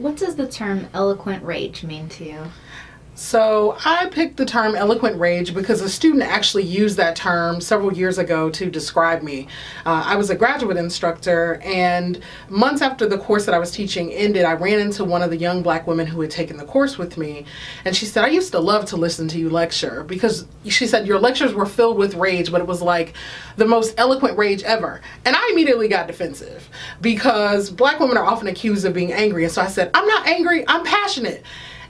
What does the term eloquent rage mean to you? So I picked the term eloquent rage because a student actually used that term several years ago to describe me. I was a graduate instructor, and months after the course that I was teaching ended, I ran into one of the young black women who had taken the course with me, and she said, "I used to love to listen to you lecture," because she said your lectures were filled with rage, but it was like the most eloquent rage ever. And I immediately got defensive because black women are often accused of being angry, and so I said, "I'm not angry, I'm passionate."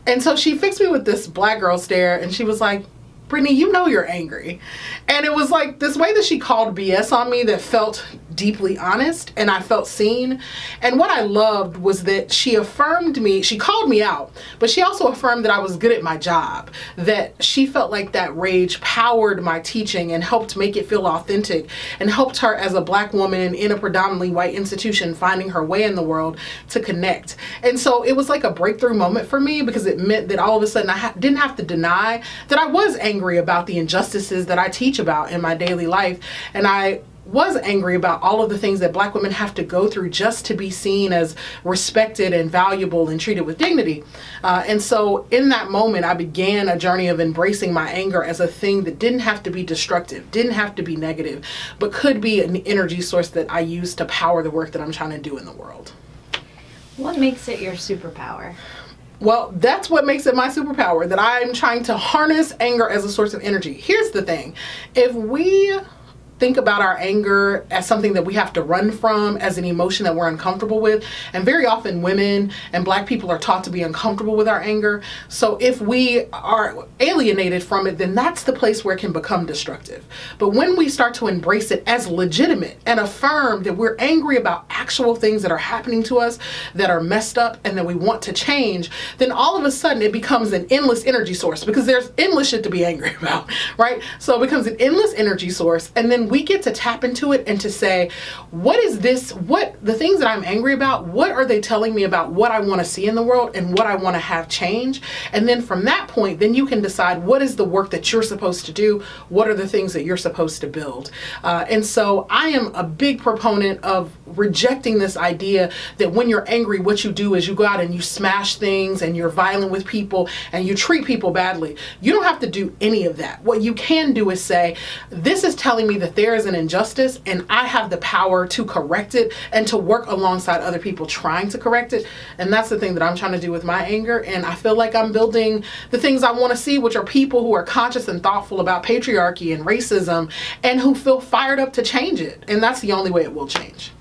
And so she fixed me with this black girl stare, and she was like, "Brittney, you know you're angry." And it was like this way that she called BS on me that felt deeply honest, and I felt seen. And what I loved was that she affirmed me. She called me out, but she also affirmed that I was good at my job, that she felt like that rage powered my teaching and helped make it feel authentic, and helped her as a black woman in a predominantly white institution finding her way in the world to connect. And so it was like a breakthrough moment for me, because it meant that all of a sudden I didn't have to deny that I was angry about the injustices that I teach about in my daily life, and I was angry about all of the things that black women have to go through just to be seen as respected and valuable and treated with dignity. And so in that moment, I began a journey of embracing my anger as a thing that didn't have to be destructive, didn't have to be negative, but could be an energy source that I use to power the work that I'm trying to do in the world. What makes it your superpower? Well, that's what makes it my superpower, that I'm trying to harness anger as a source of energy. Here's the thing. If we think about our anger as something that we have to run from, as an emotion that we're uncomfortable with, and very often women and black people are taught to be uncomfortable with our anger. So if we are alienated from it, then that's the place where it can become destructive. But when we start to embrace it as legitimate and affirm that we're angry about actual things that are happening to us, that are messed up, and that we want to change, then all of a sudden it becomes an endless energy source, because there's endless shit to be angry about, right? So it becomes an endless energy source, and then we get to tap into it and to say, what is this, the things that I'm angry about, what are they telling me about what I want to see in the world and what I want to have change? And then from that point, then you can decide what is the work that you're supposed to do, what are the things that you're supposed to build. And so I am a big proponent of rejecting this idea that when you're angry, what you do is you go out and you smash things and you're violent with people and you treat people badly. You don't have to do any of that. What you can do is say, this is telling me that there is an injustice, and I have the power to correct it and to work alongside other people trying to correct it. And that's the thing that I'm trying to do with my anger. And I feel like I'm building the things I want to see, which are people who are conscious and thoughtful about patriarchy and racism and who feel fired up to change it. And that's the only way it will change.